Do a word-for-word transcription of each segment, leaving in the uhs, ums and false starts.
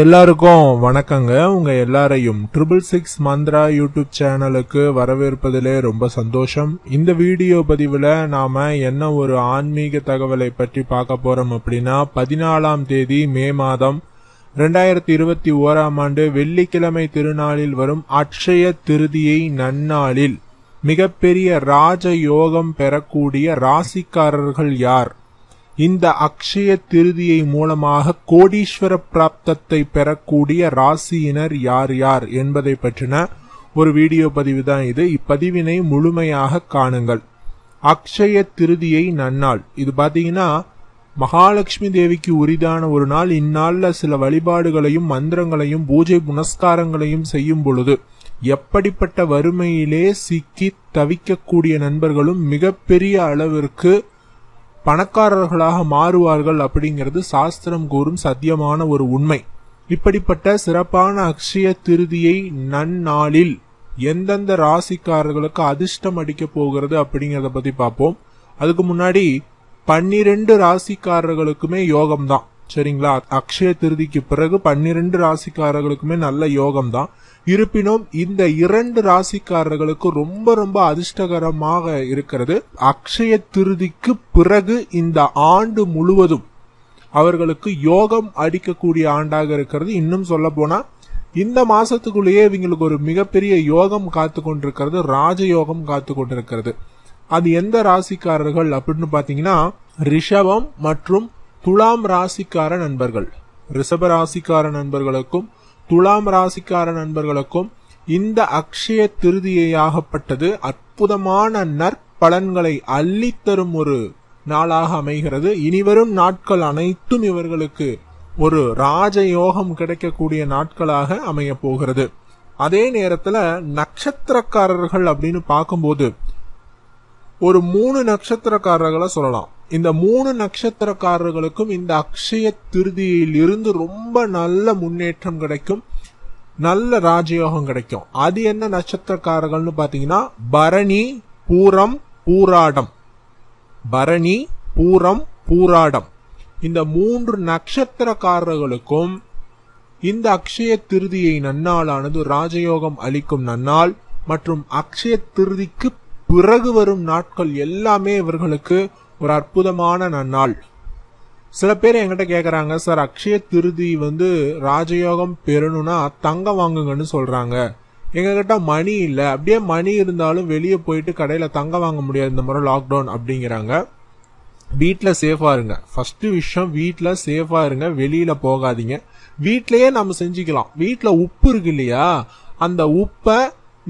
எல்லாருக்கும் வணக்கங்க. உங்க எல்லாரையும் ட்ரிபிள் சிக்ஸ் மந்த்ரா யூடியூப் சேனலுக்கு வரவேற்பதிலே ரொம்ப சந்தோஷம். இந்த வீடியோ பதிவுல நாம என்ன ஒரு ஆன்மீக தகவலை பற்றி பார்க்க போறோம் அப்படின்னா, பதினாலாம் தேதி மே மாதம் ரெண்டாயிரத்தி இருபத்தி ஓராம் ஆண்டு வெள்ளிக்கிழமை திருநாளில் வரும் அக்ஷய திருதியை நன்னாளில் மிகப்பெரிய ராஜயோகம் பெறக்கூடிய ராசிக்காரர்கள் யார், இந்த அக்ஷய திருதியை மூலமாக கோடீஸ்வர பிராப்தத்தை பெறக்கூடிய ராசியினர் யார் யார் என்பதை பற்றின ஒரு வீடியோ பதிவு தான் இது. இப்பதிவினை முழுமையாக காணுங்கள். அக்ஷய திருதியை நன்னாள் இது பாத்தீங்கன்னா மகாலட்சுமி தேவிக்கு உரிதான ஒரு நாள். இந்நாள்ல சில வழிபாடுகளையும் மந்திரங்களையும் பூஜை புனஸ்காரங்களையும் செய்யும் பொழுது எப்படிப்பட்ட வறுமையிலே சிக்கி தவிக்கக்கூடிய நண்பர்களும் மிகப்பெரிய அளவிற்கு பணக்காரர்களாக மாறுவார்கள் அப்படிங்கிறது சாஸ்திரம் கூறும் சத்தியமான ஒரு உண்மை. இப்படிப்பட்ட சிறப்பான அக்ஷய திருதியை நன்னாளில் எந்தெந்த ராசிக்காரர்களுக்கு அதிர்ஷ்டம் அடிக்க போகிறது அப்படிங்கறத பத்தி பார்ப்போம். அதுக்கு முன்னாடி பன்னிரண்டு ராசிக்காரர்களுக்குமே யோகம்தான், சரிங்களா? அக்ஷய திருதிக்கு பிறகு பன்னிரண்டு ராசிக்காரர்களுக்குமே நல்ல யோகம்தான். இருப்பினும் இந்த இரண்டு ராசிக்காரர்களுக்கு ரொம்ப ரொம்ப அதிர்ஷ்டகரமாக இருக்கிறது. அக்ஷய திருதிக்கு பிறகு இந்த ஆண்டு முழுவதும் அவர்களுக்கு யோகம் அடிக்கக்கூடிய ஆண்டாக இருக்கிறது. இன்னும் சொல்ல போனா இந்த மாசத்துக்குள்ளேயே இவங்களுக்கு ஒரு மிகப்பெரிய யோகம் காத்து கொண்டிருக்கிறது, ராஜயோகம் காத்து கொண்டிருக்கிறது. அது எந்த ராசிக்காரர்கள் அப்படின்னு பாத்தீங்கன்னா, ரிஷபம் மற்றும் துலாம் ராசிக்கார நண்பர்கள். ரிஷப ராசிக்கார நண்பர்களுக்கும் துலாம் ராசிக்கார நண்பர்களுக்கும் இந்த அக்ஷய திருதியாகப்பட்டது அற்புதமான நற்பலன்களை அள்ளித்தரும் ஒரு நாளாக அமைகிறது. இனிவரும் நாட்கள் அனைத்தும் இவர்களுக்கு ஒரு ராஜயோகம் கிடைக்கக்கூடிய நாட்களாக அமைய போகிறது. அதே நேரத்துல நட்சத்திரக்காரர்கள் அப்படின்னு பார்க்கும்போது ஒரு மூணு நட்சத்திரக்காரர்களை சொல்லலாம். இந்த மூணு நட்சத்திரக்காரர்களுக்கும் இந்த அக்ஷய திருதியில் இருந்து ரொம்ப நல்ல முன்னேற்றம் கிடைக்கும், நல்ல ராஜயோகம் கிடைக்கும். அது என்ன நட்சத்திரக்காரர்கள்னு பாத்தீங்கன்னா, பரணி பூரம் பூராடம். பரணி பூரம் பூராடம் இந்த மூன்று நட்சத்திரக்காரர்களுக்கும் இந்த அக்ஷய திருதியை நன்னாளானது ராஜயோகம் அளிக்கும் நன்னாள். மற்றும் அக்ஷய திருதிக்கு பிறகு வரும் நாட்கள் எல்லாமே இவர்களுக்கு ஒரு அற்புதமான நன்னாள். சில பேர் என்கிட்ட கேக்குறாங்க, சார் அக்ஷய திருதி வந்து ராஜயோகம் பெறணும்னா தங்கம் வாங்குங்கன்னு சொல்றாங்க. எங்க கிட்ட மணி இல்ல, அப்படியே மணி இருந்தாலும் வெளியே போயிட்டு கடையில தங்கம் வாங்க முடியாது இந்த முறை லாக்டவுன் அப்படிங்கிறாங்க. வீட்டுல சேஃபா இருங்க. ஃபர்ஸ்ட் விஷயம், வீட்டுல சேஃபா இருங்க, வெளியில போகாதீங்க. வீட்லயே நம்ம செஞ்சுக்கலாம். வீட்டுல உப்பு இருக்கு இல்லையா, அந்த உப்பை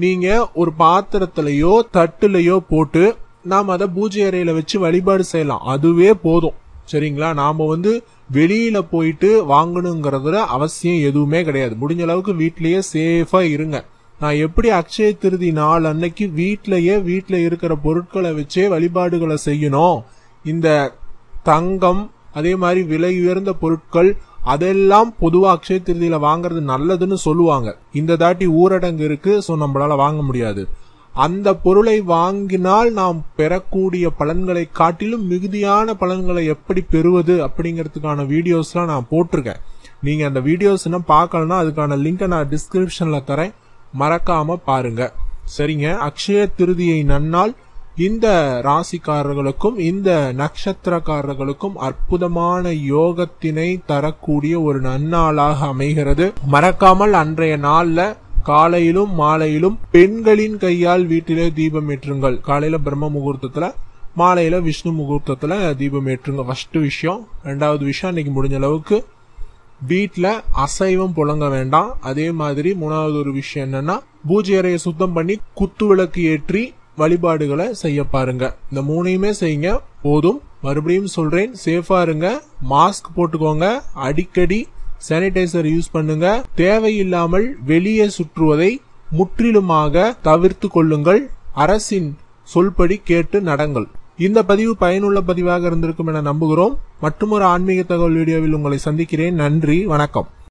நீங்க ஒரு பாத்திரத்திலயோ தட்டுலயோ போட்டு நாம் அதை பூஜை அறையில வச்சு வழிபாடு செய்யலாம், அதுவே போதும், சரிங்களா? நாம வந்து வெளியில போயிட்டு வாங்கணுங்கிறதுல அவசியம் எதுவுமே கிடையாது. முடிஞ்ச அளவுக்கு வீட்லயே சேஃபா இருங்க. நான் எப்படி அக்ஷய திருதி நாள் அன்னைக்கு வீட்லயே வீட்டுல இருக்கிற பொருட்களை வச்சே வழிபாடுகளை செய்யணும், இந்த தங்கம் அதே மாதிரி விலை உயர்ந்த பொருட்கள் அதெல்லாம் பொதுவா அக்ஷய திருதியில வாங்குறது நல்லதுன்னு சொல்லுவாங்க. இந்த தாட்டி ஊரடங்கு இருக்கு, சோ நம்மளால வாங்க முடியாது. அந்த பொருளை வாங்கினால் நாம் பெறக்கூடிய பலன்களை காட்டிலும் மிகுதியான பலன்களை எப்படி பெறுவது அப்படிங்கறதுக்கான வீடியோஸ்லாம் நான் போட்டிருக்கேன். நீங்க அந்த வீடியோஸ் என்ன பார்க்கலன்னா அதுக்கான லிங்கை நான் டிஸ்கிரிப்ஷன்ல தரேன், மறக்காம பாருங்க, சரிங்க? அக்ஷய திருதியை நன்னால் இந்த ராசிக்காரர்களுக்கும் இந்த நட்சத்திரக்காரர்களுக்கும் அற்புதமான யோகத்தினை தரக்கூடிய ஒரு நன்னாளாக அமைகிறது. மறக்காமல் அன்றைய நாள்ல காலையிலும் மாலையிலும் பெண்களின் கையால் வீட்டிலே தீபம் ஏற்றுங்கள். காலையில பிரம்ம முகூர்த்தத்துல, மாலையில விஷ்ணு முகூர்த்தத்துல தீபம் ஏற்றுங்க, ஃபர்ஸ்ட் விஷயம். ரெண்டாவது விஷயம், இன்னைக்கு முடிஞ்ச அளவுக்கு வீட்டுல அசைவம் புழங்க வேண்டாம். அதே மாதிரி மூணாவது ஒரு விஷயம் என்னன்னா, பூஜை அறையை சுத்தம் பண்ணி குத்து விளக்கு ஏற்றி வழிபாடுகளை செய்ய பாருங்க. இந்த மூணையுமே செய்யுங்க, போதும். மறுபடியும் சொல்றேன், சேஃபா இருங்க, மாஸ்க் போட்டுக்கோங்க, அடிக்கடி சானிடைசர் யூஸ் பண்ணுங்க, தேவையில்லாமல் வெளியே சுற்றுவதை முற்றிலுமாக தவிர்த்து கொள்ளுங்கள், அரசின் சொல்படி கேட்டு நடங்கள். இந்த பதிவு பயனுள்ள பதிவாக இருந்திருக்கும் என நம்புகிறோம். மற்றொரு ஆன்மீக தகவல் வீடியோவில் உங்களை சந்திக்கிறேன். நன்றி, வணக்கம்.